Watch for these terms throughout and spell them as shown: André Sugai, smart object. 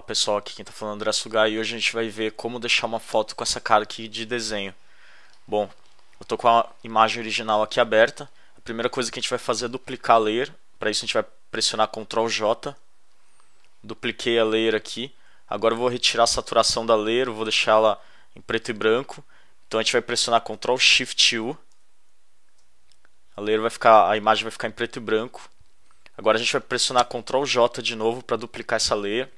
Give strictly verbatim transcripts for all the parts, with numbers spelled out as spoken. Olá pessoal, aqui quem está falando é André Sugai e hoje a gente vai ver como deixar uma foto com essa cara aqui de desenho. Bom, eu estou com a imagem original aqui aberta. A primeira coisa que a gente vai fazer é duplicar a layer. Para isso a gente vai pressionar control J. Dupliquei a layer aqui. Agora eu vou retirar a saturação da layer, eu vou deixar ela em preto e branco. Então a gente vai pressionar control shift U. A layer vai ficar, a imagem vai ficar em preto e branco. Agora a gente vai pressionar control J de novo para duplicar essa layer.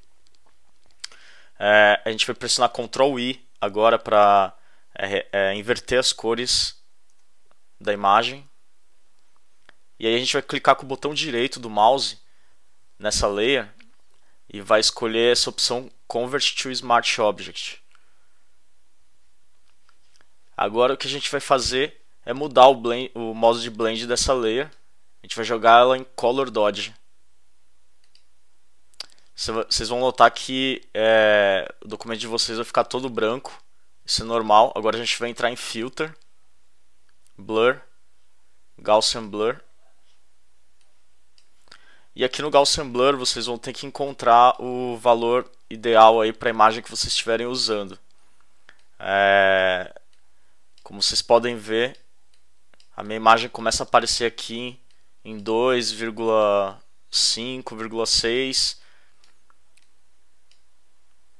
É, a gente vai pressionar control I agora para é, é, inverter as cores da imagem. E aí a gente vai clicar com o botão direito do mouse nessa layer e vai escolher essa opção Convert to Smart Object. Agora o que a gente vai fazer é mudar o, blend, o modo de blend dessa layer. A gente vai jogar ela em Color Dodge. Vocês vão notar que é, o documento de vocês vai ficar todo branco. Isso é normal. Agora a gente vai entrar em Filter, Blur, Gaussian Blur. E aqui no Gaussian Blur vocês vão ter que encontrar o valor ideal para a imagem que vocês estiverem usando. É, como vocês podem ver, a minha imagem começa a aparecer aqui em dois vírgula cinco, dois vírgula seis...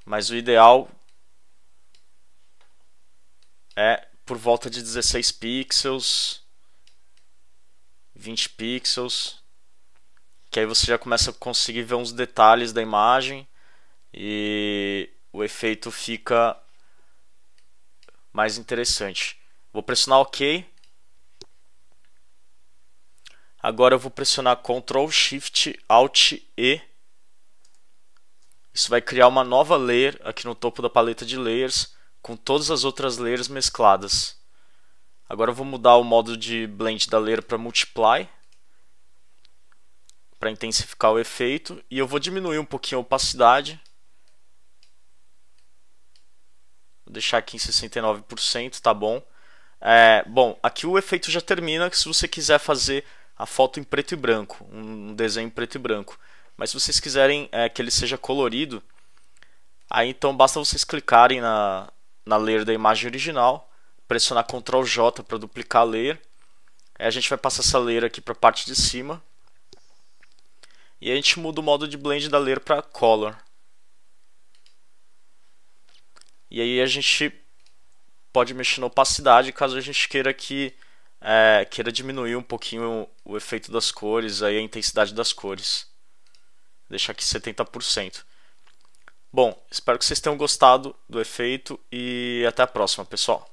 Mas o ideal é por volta de dezesseis pixels, vinte pixels, que aí você já começa a conseguir ver uns detalhes da imagem e o efeito fica mais interessante. Vou pressionar OK. Agora eu vou pressionar control shift alt E. Isso vai criar uma nova layer aqui no topo da paleta de layers, com todas as outras layers mescladas. Agora eu vou mudar o modo de blend da layer para multiply, para intensificar o efeito, e eu vou diminuir um pouquinho a opacidade. Vou deixar aqui em sessenta e nove por cento, tá bom. É, bom, aqui o efeito já termina, se você quiser fazer a foto em preto e branco, um desenho em preto e branco. Mas se vocês quiserem é, que ele seja colorido, aí então basta vocês clicarem na, na layer da imagem original, pressionar control J para duplicar a layer. Aí a gente vai passar essa layer aqui para a parte de cima. E a gente muda o modo de blend da layer para color. E aí a gente pode mexer na opacidade caso a gente queira que é, queira diminuir um pouquinho o, o efeito das cores, aí a intensidade das cores. Deixar aqui setenta por cento. Bom, espero que vocês tenham gostado do efeito e até a próxima, pessoal.